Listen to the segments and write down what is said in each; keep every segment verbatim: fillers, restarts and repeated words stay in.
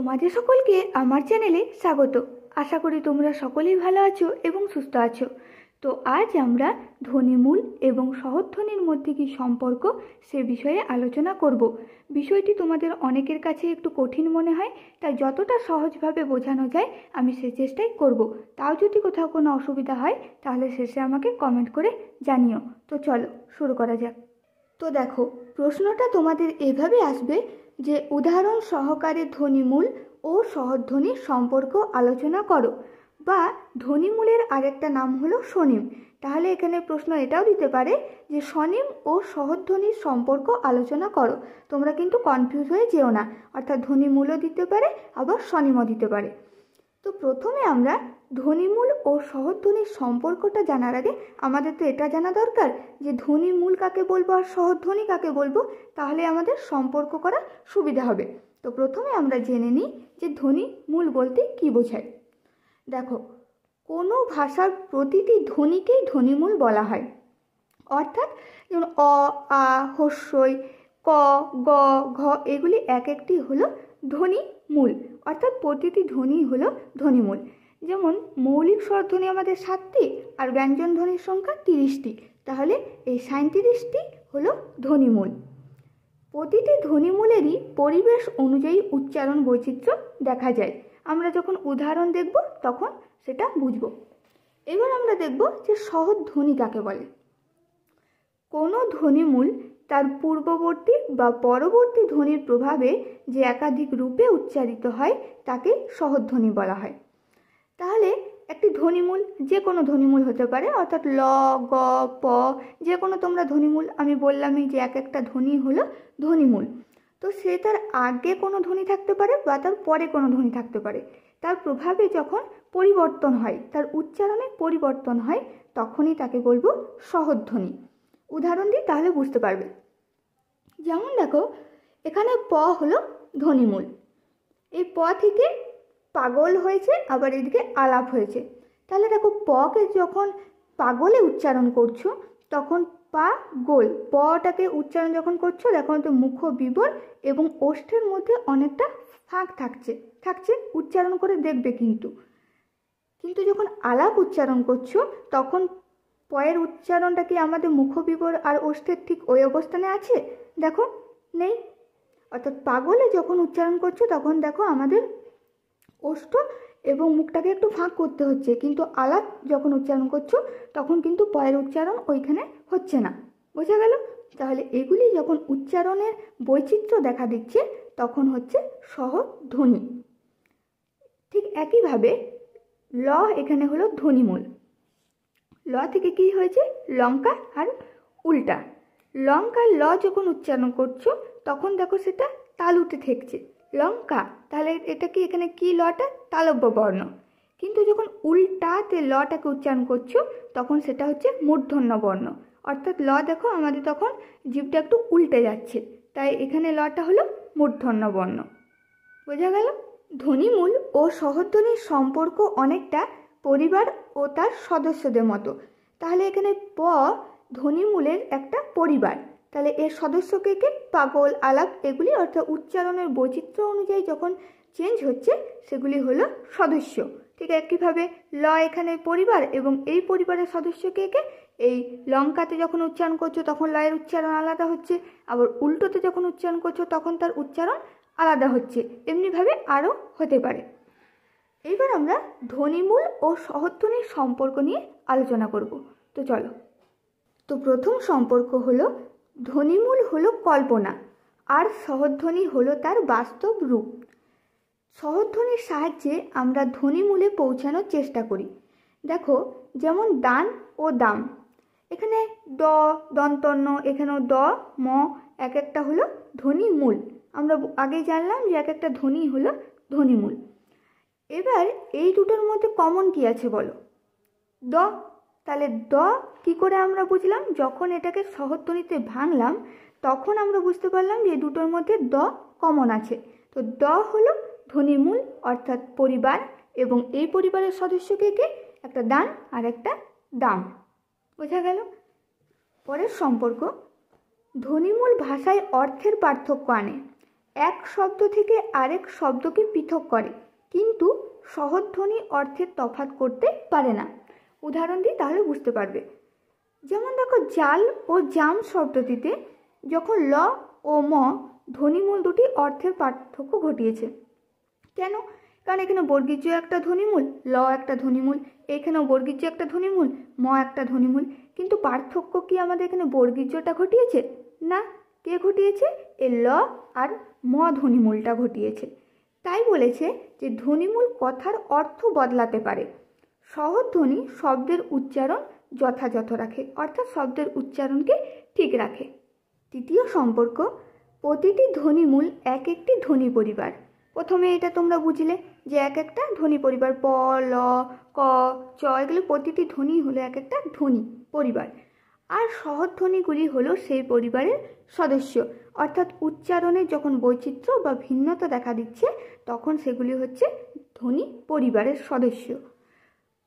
তোমাদের সকলকে আমার চ্যানেলে স্বাগত। আশা করি তোমরা সকলেই ভালো আছো এবং সুস্থ আছো। তো আজ আমরা ধ্বনিমূল এবং সহধ্বনির মধ্যে কি সম্পর্ক সে বিষয়ে আলোচনা করব। বিষয়টি তোমাদের অনেকের কাছে একটু কঠিন মনে হয়, তাই যতটা সহজভাবে বোঝানো যায় আমি সে চেষ্টাই করব। তাও যদি কোথাও কোনো অসুবিধা হয় তাহলে শেষে আমাকে কমেন্ট করে জানিও। তো চলো শুরু করা যাক। তো দেখো, প্রশ্নটা তোমাদের এভাবে আসবে যে উদাহরণ সহকারে ধ্বনিমূল ও সহধ্বনির সম্পর্ক আলোচনা করো, বা ধ্বনিমূলের আরেকটা নাম হলো স্বনিম। তাহলে এখানে প্রশ্ন এটাও দিতে পারে যে স্বনিম ও সহধ্বনির সম্পর্ক আলোচনা করো। তোমরা কিন্তু কনফিউজ হয়ে যেও না, অর্থাৎ ধ্বনিমূলও দিতে পারে আবার স্বনিমও দিতে পারে। তো প্রথমে আমরা ধ্বনিমূল ও সহধ্বনির সম্পর্কটা জানার আগে আমাদের তো এটা জানা দরকার যে ধ্বনিমূল কাকে বলবো আর সহধ্বনি কাকে বলবো, তাহলে আমাদের সম্পর্ক করা সুবিধা হবে। তো প্রথমে আমরা জেনে নিই যে ধ্বনিমূল বলতে কী বোঝায়। দেখো, কোনো ভাষার প্রতিটি ধ্বনিকেই ধ্বনিমূল বলা হয়, অর্থাৎ যেমন অ, আ, হস্যই, ক, গ, ঘ, এগুলি এক একটি হলো ধ্বনিমূল, অর্থাৎ প্রতিটি ধ্বনি হলো ধ্বনিমূল। যেমন মৌলিক স্বরধ্বনি আমাদের সাতটি আর ব্যঞ্জন ধ্বনির সংখ্যা তিরিশটি, তাহলে এই সাঁইত্রিশটি হলো ধ্বনিমূল। প্রতিটি ধ্বনিমূলেরই পরিবেশ অনুযায়ী উচ্চারণ বৈচিত্র্য দেখা যায়। আমরা যখন উদাহরণ দেখব তখন সেটা বুঝব। এবার আমরা দেখব যে সহধ্বনি কাকে বলে। কোনো ধ্বনিমূল তার পূর্ববর্তী বা পরবর্তী ধ্বনির প্রভাবে যে একাধিক রূপে উচ্চারিত হয় তাকে সহধ্বনি বলা হয়। তাহলে একটি ধ্বনিমূল যে কোনো ধ্বনিমূল হতে পারে, অর্থাৎ ল, গ, প, যে কোনো তোমরা ধ্বনিমূল, আমি বললামই যে এক একটা ধ্বনি হলো ধ্বনিমূল। তো সে তার আগে কোনো ধ্বনি থাকতে পারে বা তার পরে কোনো ধ্বনি থাকতে পারে। তার প্রভাবে যখন পরিবর্তন হয়, তার উচ্চারণে পরিবর্তন হয়, তখনই তাকে বলবো সহধ্বনি। উদাহরণ দিই, তাহলে বুঝতে পারবে। যেমন দেখো, এখানে প হলো ধ্বনিমূল, এই প থেকে পাগল হয়েছে, আবার এদিকে আলাপ হয়েছে। তাহলে দেখো, পকে যখন পাগলে উচ্চারণ করছো তখন পা গোল, পটাকে উচ্চারণ যখন করছো দেখো তো মুখ বিবর এবং ওষ্ঠের মধ্যে অনেকটা ফাঁক থাকছে থাকছে উচ্চারণ করে দেখবে। কিন্তু কিন্তু যখন আলাপ উচ্চারণ করছো তখন পয়ের উচ্চারণটা কি আমাদের মুখ বিবর আর ওষ্ঠের ঠিক ওই অবস্থানে আছে? দেখো নেই। অর্থাৎ পাগলে যখন উচ্চারণ করছো তখন দেখো আমাদের ওষ্ঠ এবং মুখটাকে একটু ফাঁক করতে হচ্ছে, কিন্তু আলাপ যখন উচ্চারণ করছো তখন কিন্তু পয়ের উচ্চারণ ওইখানে হচ্ছে না। বোঝা গেল? তাহলে এগুলি যখন উচ্চারণের বৈচিত্র্য দেখা দিচ্ছে তখন হচ্ছে সহধ্বনি। ঠিক একইভাবে ল এখানে হলো ধ্বনিমূল। ল থেকে কি হয়েছে? লঙ্কা আর উল্টা। লঙ্কা ল যখন উচ্চারণ করছো তখন দেখো সেটা তালুতে ঠেকছে, লঙ্কা। তাহলে এটা কি, এখানে কি লটা তালব্য বর্ণ, কিন্তু যখন উল্টাতে লটাকে উচ্চারণ করছো তখন সেটা হচ্ছে মূর্ধন্য বর্ণ, অর্থাৎ ল দেখো আমাদের তখন জিভটা একটু উল্টে যাচ্ছে, তাই এখানে লটা হলো মূর্ধন্য বর্ণ। বোঝা গেল? ধ্বনিমূল ও সহধ্বনির সম্পর্ক অনেকটা পরিবার ও তার সদস্যদের মতো। তাহলে এখানে প ধ্বনিমূলের একটা পরিবার, তাহলে এর সদস্যকে কে? পাগল, আলাপ, এগুলি অর্থাৎ উচ্চারণের বৈচিত্র্য অনুযায়ী যখন চেঞ্জ হচ্ছে সেগুলি হলো সদস্য। ঠিক একইভাবে ল এখানে পরিবার, এবং এই পরিবারের সদস্য কে কে? এই লঙ্কাতে যখন উচ্চারণ করছো তখন লয়ের উচ্চারণ আলাদা হচ্ছে, আবার উল্টোতে যখন উচ্চারণ করছো তখন তার উচ্চারণ আলাদা হচ্ছে। এমনিভাবে আরও হতে পারে। এইবার আমরা ধ্বনিমূল ও সহধ্বনির সম্পর্ক নিয়ে আলোচনা করব। তো চলো। তো প্রথম সম্পর্ক হলো ধ্বনিমূল হলো কল্পনা আর সহধ্বনি হলো তার বাস্তব রূপ। সহধ্বনির সাহায্যে আমরা ধ্বনিমূলে পৌঁছানোর চেষ্টা করি। দেখো, যেমন দান ও দাম, এখানে দ দন্তন্য, এখানেও দ, ম, এক একটা হলো ধ্বনিমূল। আমরা আগেই জানলাম যে এক একটা ধ্বনি হলো ধ্বনিমূল। এবার এই দুটোর মধ্যে কমন কি আছে বলো? দ। তাহলে দ কি করে আমরা বুঝলাম? যখন এটাকে সহধ্বনিতে ভাঙলাম তখন আমরা বুঝতে পারলাম যে দুটোর মধ্যে দ কমন আছে। তো দ হলো ধ্বনিমূল অর্থাৎ পরিবার, এবং এই পরিবারের সদস্যকে কে? একটা দান আর একটা দাম। বোঝা গেল? পরের সম্পর্ক, ধ্বনিমূল ভাষায় অর্থের পার্থক্য আনে এক শব্দ থেকে আরেক শব্দকে পৃথক করে কিন্তু সহধ্বনি অর্থের তফাৎ করতে পারে না। উদাহরণ দিই তাহলে বুঝতে পারবে। যেমন দেখো, জাল ও জাম শব্দটিতে যখন ল ও ম ধ্বনিমূল দুটি অর্থের পার্থক্য ঘটিয়েছে। কেন? কারণ এখানে বর্গীজ একটা ধ্বনিমূল, ল একটা ধ্বনিমূল, এখানেও বর্গীজ একটা ধ্বনিমূল, ম একটা ধ্বনিমূল, কিন্তু পার্থক্য কি আমাদের এখানে বর্গীজটা ঘটিয়েছে? না, কে ঘটিয়েছে? এ ল আর ম ধ্বনিমূলটা ঘটিয়েছে। তাই বলেছে যে ধ্বনিমূল কথার অর্থ বদলাতে পারে। সহধ্বনি শব্দের উচ্চারণ যথাযথ রাখে, অর্থাৎ শব্দের উচ্চারণকে ঠিক রাখে। তৃতীয় সম্পর্ক, প্রতিটি ধ্বনিমূল এক একটি ধ্বনি পরিবার। প্রথমে এটা তোমরা বুঝলে যে এক একটা ধ্বনি পরিবার, প ল ক চ, এগুলো প্রতিটি ধ্বনি হলো এক একটা ধ্বনি পরিবার। আর সহধ্বনিগুলি হলো সেই পরিবারের সদস্য, অর্থাৎ উচ্চারণে যখন বৈচিত্র্য বা ভিন্নতা দেখা দিচ্ছে তখন সেগুলি হচ্ছে ধ্বনি পরিবারের সদস্য।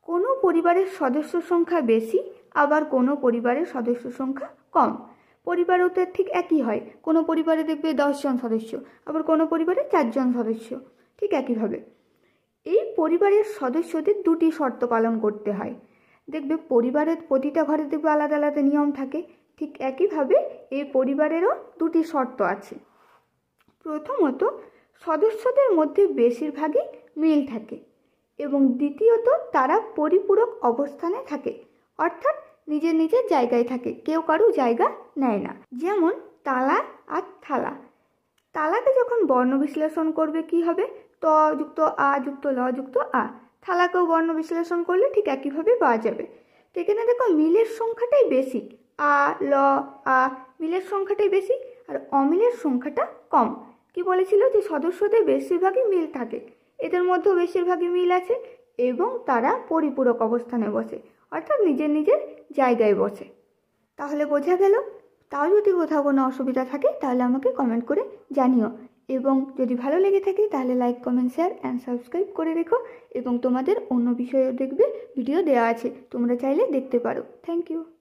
কোনো পরিবারের সদস্য সংখ্যা বেশি, আবার কোনো পরিবারের সদস্য সংখ্যা কম। পরিবারও তো ঠিক একই হয়, কোনো পরিবারে দেখবে দশজন সদস্য, আবার কোনো পরিবারে চারজন সদস্য, ঠিক একইভাবে। এই পরিবারের সদস্যদের দুটি শর্ত পালন করতে হয়। দেখবে পরিবারের প্রতিটা ঘরে দেখবে আলাদা আলাদা নিয়ম থাকে, ঠিক একইভাবে এই পরিবারেরও দুটি শর্ত আছে। প্রথমত, সদস্যদের মধ্যে বেশিরভাগই মিল থাকে, এবং দ্বিতীয়ত তারা পরিপূরক অবস্থানে থাকে, অর্থাৎ নিজের নিজের জায়গায় থাকে, কেউ কারো জায়গা নেয় না। যেমন তালা আর থালা। তালাকে যখন বর্ণ বিশ্লেষণ করবে কি হবে? ত যুক্ত আ যুক্ত ল যুক্ত আ। থালাকেও বর্ণ বিশ্লেষণ করলে ঠিক একইভাবে পাওয়া যাবে। তো এখানে দেখো মিলের সংখ্যাটাই বেশি, আ ল আ মিলের সংখ্যাটাই বেশি, আর অমিলের সংখ্যাটা কম। কি বলেছিল? যে সদস্যদের বেশিরভাগই মিল থাকে, এদের মধ্যেও বেশিরভাগই মিল আছে, এবং তারা পরিপূরক অবস্থানে বসে, অর্থাৎ নিজের নিজের জায়গায় বসে। তাহলে বোঝা গেল। তাও যদি কোথাও কোনো অসুবিধা থাকে তাহলে আমাকে কমেন্ট করে জানিও, এবং যদি ভালো লেগে থাকে তাহলে like comment share and subscribe করে রেখো, এবং তোমাদের অন্য বিষয়েও দেখবে ভিডিও দেওয়া আছে, তোমরা চাইলে দেখতে পারো। Thank you.